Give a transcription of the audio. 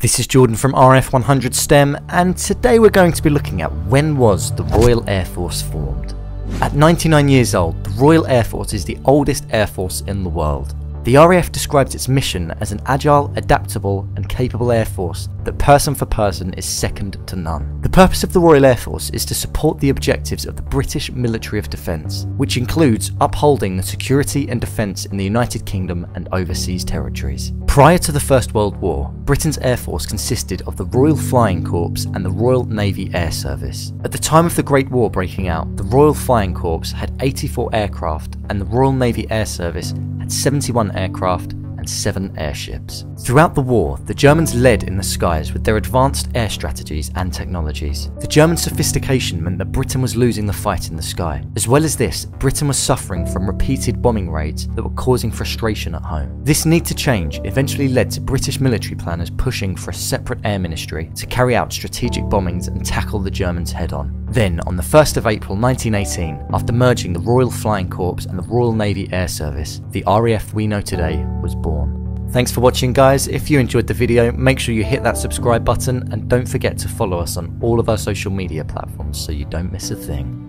This is Jordan from RF100 STEM, and today we're going to be looking at when was the Royal Air Force formed. At 99 years old, the Royal Air Force is the oldest air force in the world. The RAF describes its mission as an agile, adaptable and capable air force that person for person is second to none. The purpose of the Royal Air Force is to support the objectives of the British Military of Defence, which includes upholding the security and defence in the United Kingdom and overseas territories. Prior to the First World War, Britain's Air Force consisted of the Royal Flying Corps and the Royal Navy Air Service. At the time of the Great War breaking out, the Royal Flying Corps had 84 aircraft and the Royal Navy Air Service had 71 aircraft and 7 airships. Throughout the war, the Germans led in the skies with their advanced air strategies and technologies. The German sophistication meant that Britain was losing the fight in the sky. As well as this, Britain was suffering from repeated bombing raids that were causing frustration at home. This need to change eventually led to British military planners pushing for a separate air ministry to carry out strategic bombings and tackle the Germans head-on. Then, on the 1st of April 1918, after merging the Royal Flying Corps and the Royal Navy Air Service, the RAF we know today was born. Thanks for watching, guys. If you enjoyed the video, make sure you hit that subscribe button and don't forget to follow us on all of our social media platforms so you don't miss a thing.